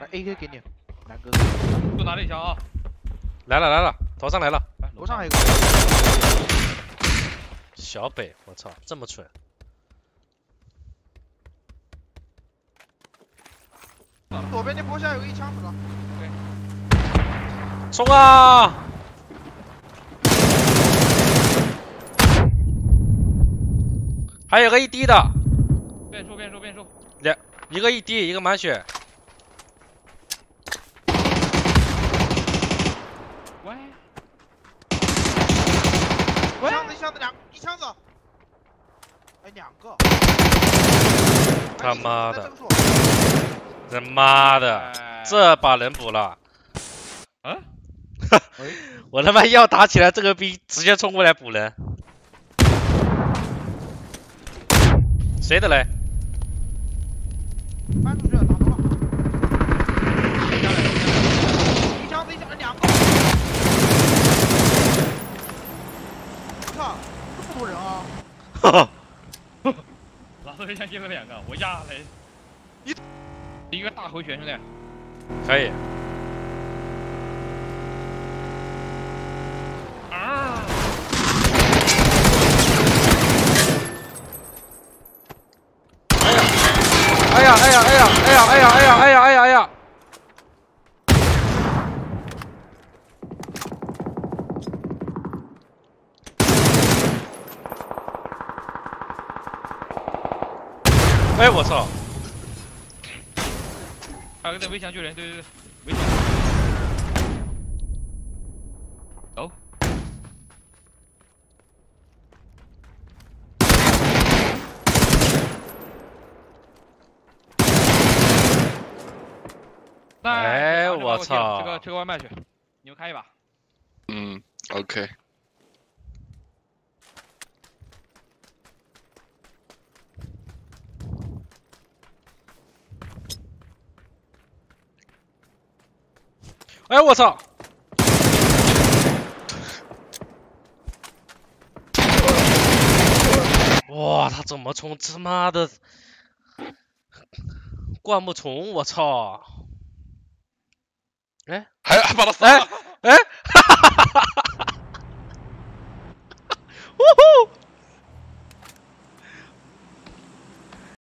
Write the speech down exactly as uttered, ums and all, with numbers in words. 来 A K 给你，南哥，多拿了一枪啊！来了来了，头上来了，楼上还有一个。小北，我操，这么蠢！左边那坡下有个一枪子了，冲啊！还有个一滴的，变数变数变数，两一个一滴，一个满血。 喂，一箱子一箱子两一箱子，哎两个，他妈的，他妈的，这把能补了？啊？我他妈要打起来，这个兵直接冲过来补人，谁的嘞？搬出去了，打头了。一箱子一箱子两个。 这么多人啊！哈哈，老子一枪接了两个，我压嘞！一，一个大回旋，兄弟，可以。啊！哎呀！哎呀！哎呀！哎呀！哎呀！哎呀！哎呀！哎呀！哎呀！ 哎，我操！还有个在围墙救人，对对对，围墙。走。哎，我操！这个吃个外卖去，你们开一把。嗯 ，OK。 哎，我操！哇，他怎么冲？他妈的，灌木丛！我操！哎，还还把他哎哎，哈哈哈哈哈哈！呜呼！